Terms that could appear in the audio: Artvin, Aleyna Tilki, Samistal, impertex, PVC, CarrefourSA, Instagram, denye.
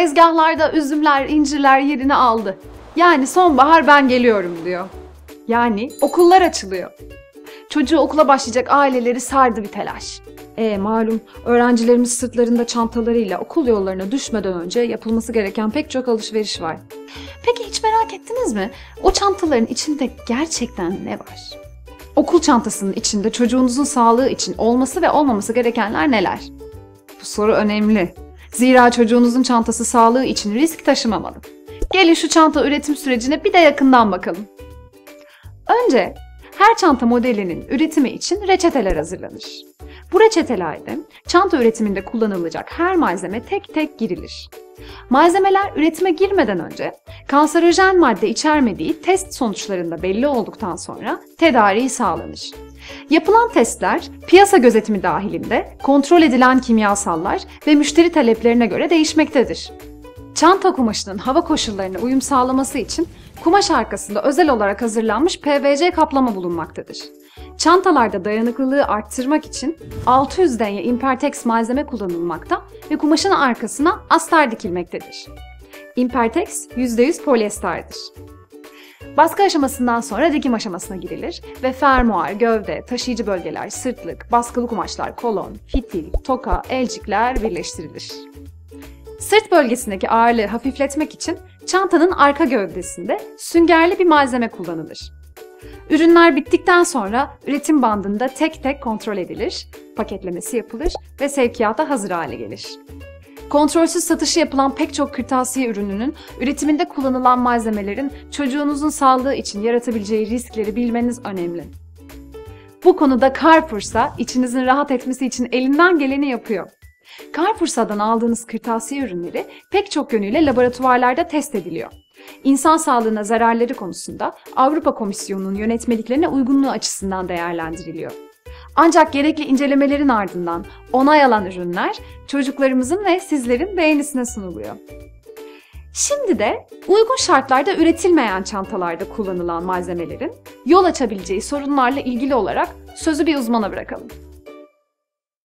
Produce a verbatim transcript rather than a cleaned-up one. Tezgahlarda üzümler, incirler yerini aldı. Yani sonbahar ben geliyorum diyor. Yani okullar açılıyor. Çocuğu okula başlayacak aileleri sardı bir telaş. E malum öğrencilerimiz sırtlarında çantalarıyla okul yollarına düşmeden önce yapılması gereken pek çok alışveriş var. Peki hiç merak ettiniz mi? O çantaların içinde gerçekten ne var? Okul çantasının içinde çocuğunuzun sağlığı için olması ve olmaması gerekenler neler? Bu soru önemli. Zira çocuğunuzun çantası sağlığı için risk taşımamalı. Gelin şu çanta üretim sürecine bir de yakından bakalım. Önce her çanta modelinin üretimi için reçeteler hazırlanır. Bu reçetelerde çanta üretiminde kullanılacak her malzeme tek tek girilir. Malzemeler üretime girmeden önce kanserojen madde içermediği test sonuçlarında belli olduktan sonra tedariği sağlanır. Yapılan testler piyasa gözetimi dahilinde kontrol edilen kimyasallar ve müşteri taleplerine göre değişmektedir. Çanta kumaşının hava koşullarına uyum sağlaması için kumaş arkasında özel olarak hazırlanmış P V C kaplama bulunmaktadır. Çantalarda dayanıklılığı arttırmak için altı yüz denye impertex malzeme kullanılmakta ve kumaşın arkasına astar dikilmektedir. Impertex yüzde yüz polyesterdir. Baskı aşamasından sonra dikim aşamasına girilir ve fermuar, gövde, taşıyıcı bölgeler, sırtlık, baskılı kumaşlar, kolon, fitil, toka, elcikler birleştirilir. Sırt bölgesindeki ağırlığı hafifletmek için çantanın arka gövdesinde süngerli bir malzeme kullanılır. Ürünler bittikten sonra üretim bandında tek tek kontrol edilir, paketlemesi yapılır ve sevkiyata hazır hale gelir. Kontrolsüz satışı yapılan pek çok kırtasiye ürününün üretiminde kullanılan malzemelerin çocuğunuzun sağlığı için yaratabileceği riskleri bilmeniz önemli. Bu konuda CarrefourSA içinizin rahat etmesi için elinden geleni yapıyor. CarrefourSA'dan aldığınız kırtasiye ürünleri pek çok yönüyle laboratuvarlarda test ediliyor. İnsan sağlığına zararları konusunda Avrupa Komisyonu'nun yönetmeliklerine uygunluğu açısından değerlendiriliyor. Ancak gerekli incelemelerin ardından onay alan ürünler çocuklarımızın ve sizlerin beğenisine sunuluyor. Şimdi de uygun şartlarda üretilmeyen çantalarda kullanılan malzemelerin yol açabileceği sorunlarla ilgili olarak sözü bir uzmana bırakalım.